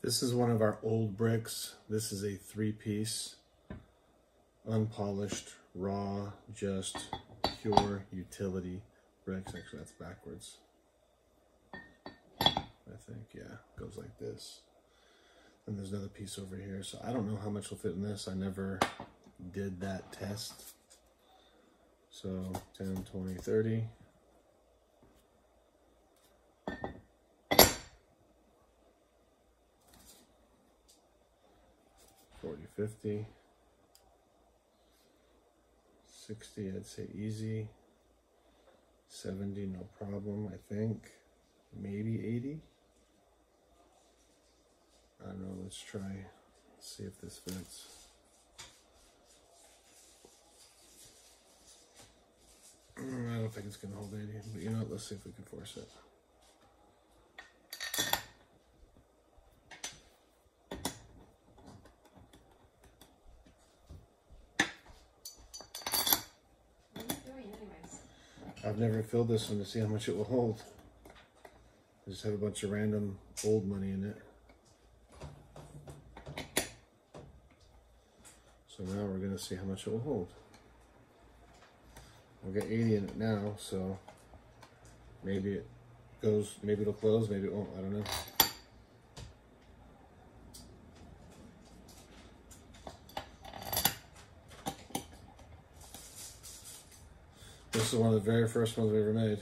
This is one of our old bricks. This is a three-piece, unpolished, raw, just pure utility bricks. Actually, that's backwards, I think. Yeah, it goes like this. And there's another piece over here. So I don't know how much will fit in this. I never did that test. So 10, 20, 30. $50, 60, I'd say easy, 70, no problem, I think, maybe 80, I don't know, let's try, let's see if this fits. I don't think it's going to hold 80, but you know what, let's see if we can force it. I've never filled this one to see how much it will hold. I just have a bunch of random old money in it. So now we're going to see how much it will hold. I've got 80 in it now, so maybe it goes, maybe it'll close, maybe it won't, I don't know. This is one of the very first ones we ever made.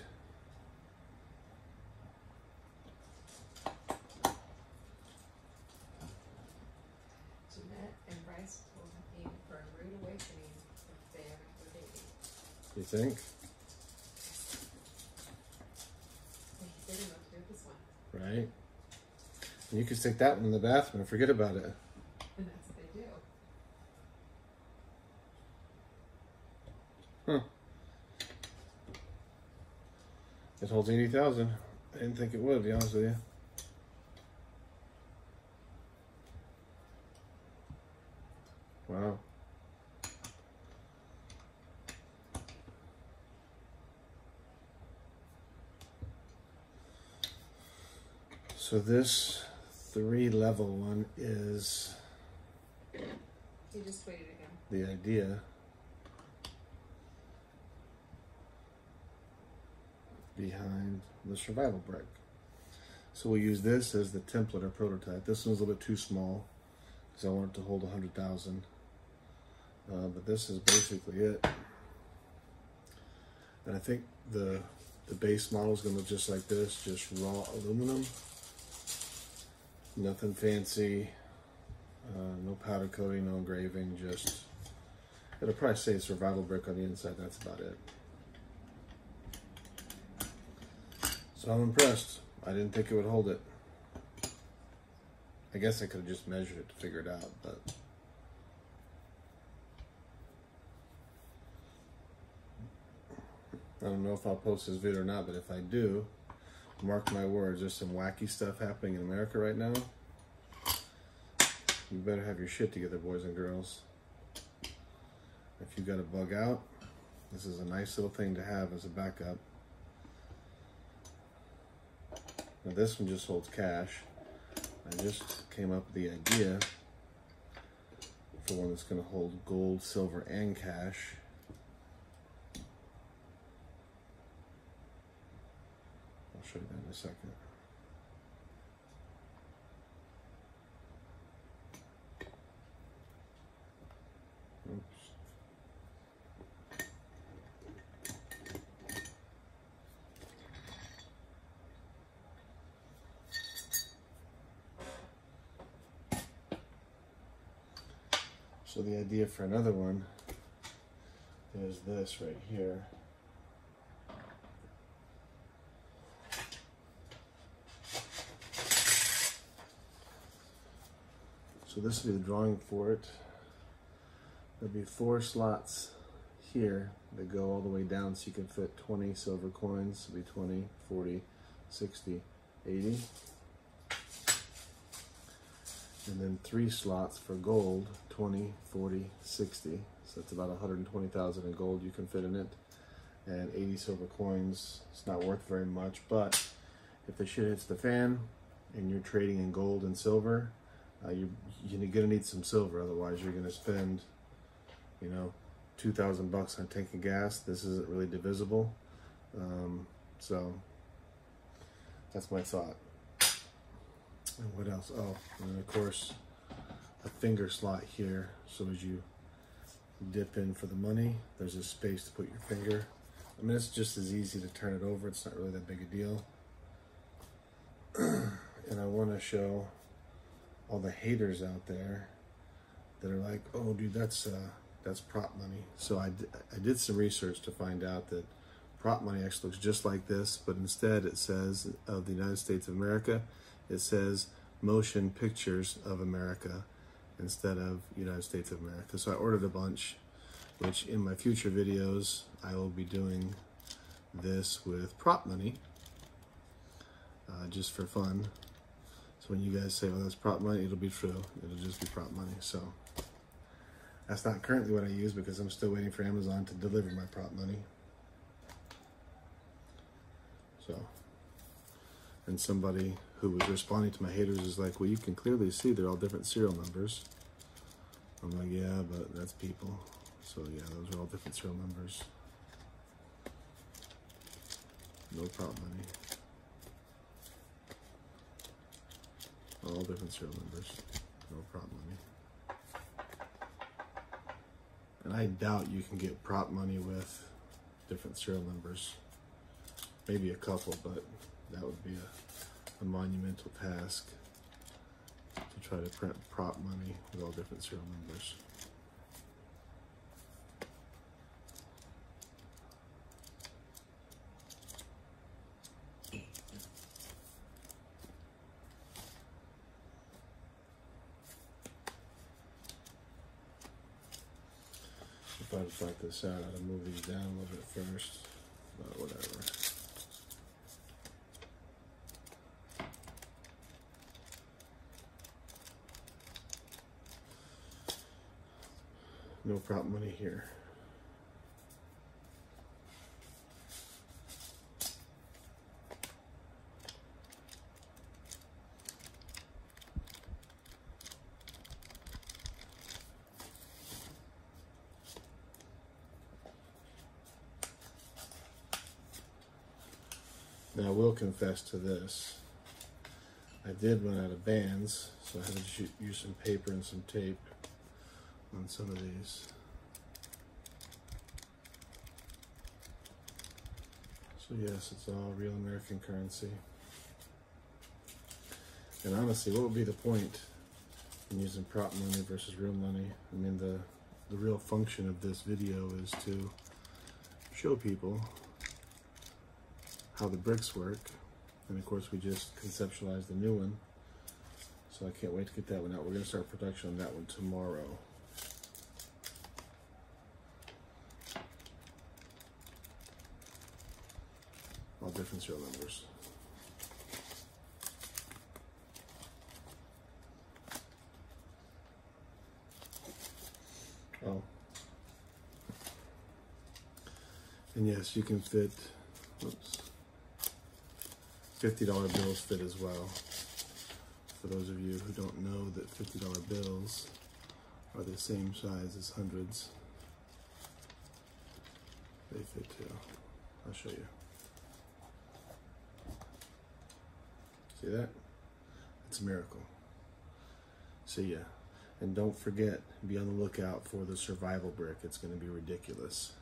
Jeanette and Bryce will be in for a rude awakening if they ever have a baby. You think? They didn't look through this one. Right. And you could stick that one in the bathroom and forget about it. And that's what they do. Huh. It holds 80,000. I didn't think it would, to be honest with you. Wow. So this 3-level one is... You just waited again. The idea. Behind the survival brick. So we'll use this as the template or prototype. This one's a little bit too small because I want it to hold 100,000. But this is basically it. And I think the base model is going to look just like this, just raw aluminum. Nothing fancy, no powder coating, no engraving, just, it'll probably say survival brick on the inside, that's about it. I'm impressed. I didn't think it would hold it. I guess I could have just measured it to figure it out, but I don't know if I'll post this video or not, but if I do, mark my words, there's some wacky stuff happening in America right now. You better have your shit together, boys and girls. If you got a bug out, this is a nice little thing to have as a backup. Now this one just holds cash. I just came up with the idea for one that's going to hold gold, silver, and cash. I'll show you that in a second. So the idea for another one is this right here. So this would be the drawing for it. There'll be 4 slots here that go all the way down so you can fit 20 silver coins. It'll be 20, 40, 60, 80. And then 3 slots for gold, 20, 40, 60. So that's about 120,000 in gold you can fit in it. And 80 silver coins, it's not worth very much, but if the shit hits the fan, and you're trading in gold and silver, you're gonna need some silver, otherwise you're gonna spend, you know, 2,000 bucks on a tank of gas. This isn't really divisible. So that's my thought. And what else? Oh, and of course a finger slot here, so as you dip in for the money, there's a space to put your finger. I mean, it's just as easy to turn it over. It's not really that big a deal. And I want to show all the haters out there that are like, oh dude, that's prop money. So I did some research to find out that prop money actually looks just like this, but instead it says of the United States of America, it says Motion Pictures of America instead of United States of America. So I ordered a bunch, which in my future videos, I will be doing this with prop money, just for fun. So when you guys say, well, that's prop money, it'll be true. It'll just be prop money. So that's not currently what I use because I'm still waiting for Amazon to deliver my prop money. So, and somebody who was responding to my haters is like, well, you can clearly see they're all different serial numbers. I'm like, yeah, but that's people. So yeah, those are all different serial numbers. No prop money. All different serial numbers, no prop money. And I doubt you can get prop money with different serial numbers. Maybe a couple, but that would be a monumental task to try to print prop money with all different serial numbers. If I'd thought this out, I'd have moved these down a little bit first, but whatever. No prop money here. Now I will confess to this. I did run out of bands, so I had to use some paper and some tape on some of these. So yes, it's all real American currency. And honestly, what would be the point in using prop money versus real money? I mean, the real function of this video is to show people how the bricks work, and of course we just conceptualized the new one, so I can't wait to get that one out. We're going to start production on that one tomorrow. All different serial numbers. Oh, and yes, you can fit, oops, $50 bills fit as well. For those of you who don't know that $50 bills are the same size as hundreds, they fit too. I'll show you. See that? It's a miracle. See ya. And don't forget, be on the lookout for the survival brick. It's going to be ridiculous.